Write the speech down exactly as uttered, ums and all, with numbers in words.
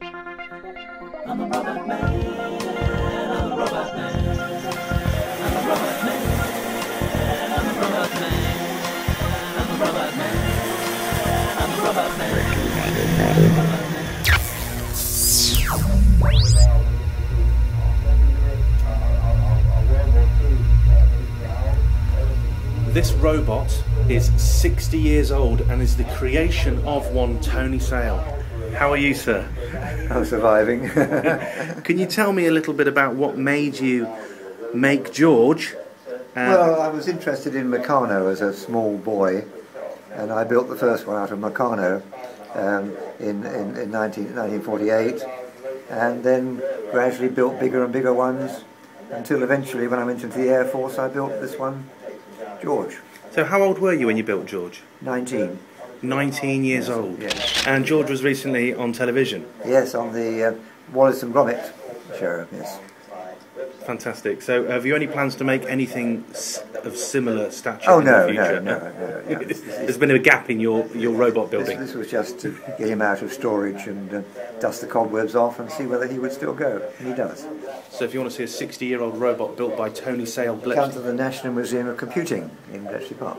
I'm a robot man, I'm a robot man. I'm a robot man, I'm a robot man. I'm a robot man, I'm a robot man. This robot is sixty years old and is the creation of one Tony Sale. How are you, sir? I'm surviving. Can you tell me a little bit about what made you make George? Um, well, I was interested in Meccano as a small boy, and I built the first one out of Meccano um, in, in, in nineteen forty-eight, and then gradually built bigger and bigger ones, until eventually when I went into the Air Force I built this one, George. So how old were you when you built George? nineteen. nineteen years yes, old. Yes. And George was recently on television? Yes, on the uh, Wallace and Gromit show, yes. Fantastic. So have you any plans to make anything of similar stature oh, in no, the future? no, no, no. no, no. There's been a gap in your, your robot building. This, this was just to get him out of storage and uh, dust the cobwebs off and see whether he would still go. And he does. So if you want to see a sixty-year-old robot built by Tony Sale, Bletchley... Come to the National Museum of Computing in Bletchley Park.